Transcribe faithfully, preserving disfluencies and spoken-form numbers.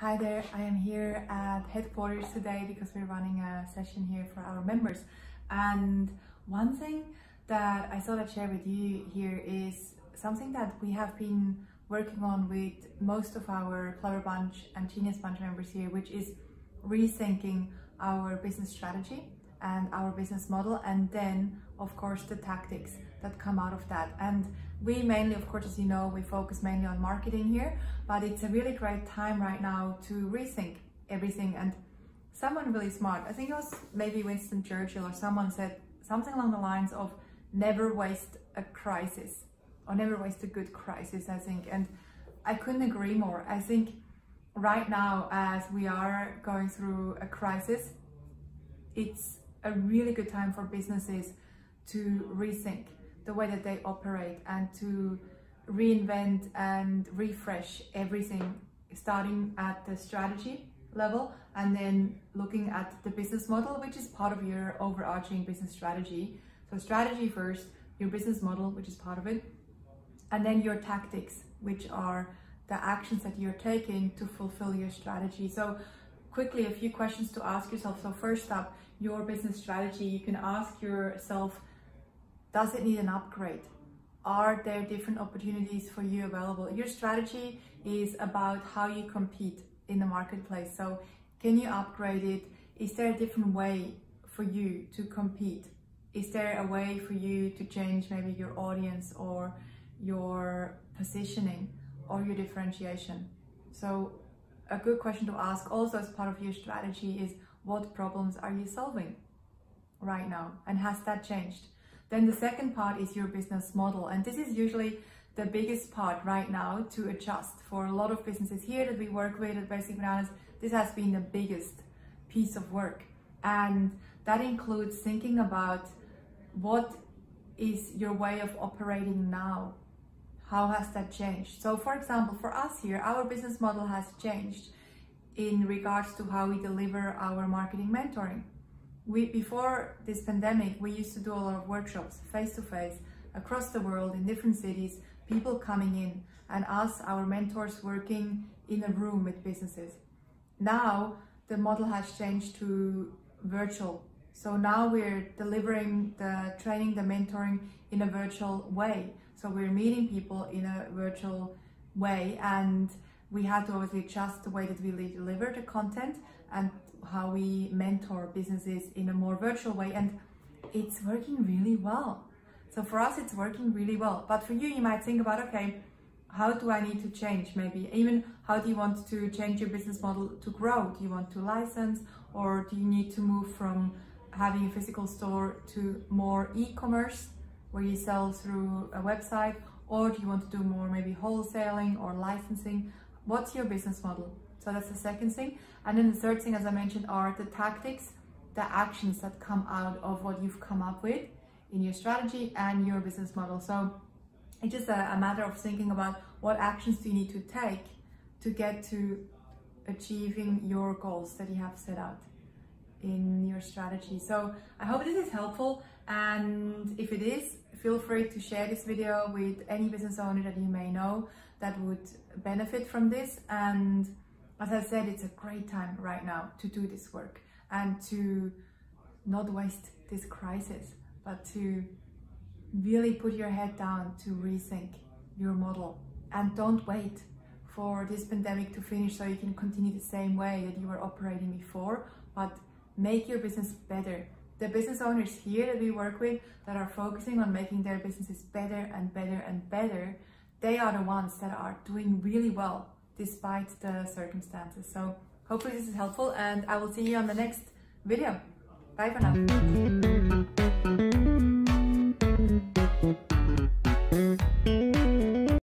Hi there, I am here at headquarters today because we're running a session here for our members. And one thing that I thought I'd share with you here is something that we have been working on with most of our Clever Bunch and Genius Bunch members here, which is rethinking our business strategy and our business model, and then of course the tactics that come out of that. And we mainly, of course, as you know, we focus mainly on marketing here, but it's a really great time right now to rethink everything. And someone really smart, I think it was maybe Winston Churchill or someone, said something along the lines of never waste a crisis or never waste a good crisis, I think. And I couldn't agree more. I think right now, as we are going through a crisis, it's a really good time for businesses to rethink the way that they operate and to reinvent and refresh everything, starting at the strategy level and then looking at the business model, which is part of your overarching business strategy. So strategy first, your business model, which is part of it, and then your tactics, which are the actions that you're taking to fulfill your strategy. So quickly, a few questions to ask yourself. So first up, your business strategy. You can ask yourself, does it need an upgrade? Are there different opportunities for you available? Your strategy is about how you compete in the marketplace. So can you upgrade it? Is there a different way for you to compete? Is there a way for you to change maybe your audience or your positioning or your differentiation? So a good question to ask also as part of your strategy is, what problems are you solving right now? And has that changed? Then the second part is your business model. And this is usually the biggest part right now to adjust. For a lot of businesses here that we work with at Basic Bananas, this has been the biggest piece of work. And that includes thinking about, what is your way of operating now? How has that changed? So for example, for us here, our business model has changed in regards to how we deliver our marketing mentoring. We, before this pandemic, we used to do a lot of workshops face-to-face across the world in different cities, people coming in and us, our mentors, working in a room with businesses. Now the model has changed to virtual. So now we're delivering the training, the mentoring in a virtual way. So we're meeting people in a virtual way, and we had to obviously adjust the way that we deliver the content and how we mentor businesses in a more virtual way, and it's working really well. So for us, it's working really well. But for you, you might think about, okay, how do I need to change? Maybe even, how do you want to change your business model to grow? Do you want to license, or do you need to move from having a physical store to more e-commerce where you sell through a website, or do you want to do more maybe wholesaling or licensing? What's your business model? So that's the second thing. And then the third thing, as I mentioned, are the tactics, the actions that come out of what you've come up with in your strategy and your business model. So it's just a, a matter of thinking about, what actions do you need to take to get to achieving your goals that you have set out in your strategy. So I hope this is helpful. And if it is, feel free to share this video with any business owner that you may know that would benefit from this. And as I said, it's a great time right now to do this work and to not waste this crisis, but to really put your head down to rethink your model. And don't wait for this pandemic to finish so you can continue the same way that you were operating before, but make your business better. The business owners here that we work with that are focusing on making their businesses better and better and better, they are the ones that are doing really well despite the circumstances. So hopefully this is helpful, and I will see you on the next video. Bye for now.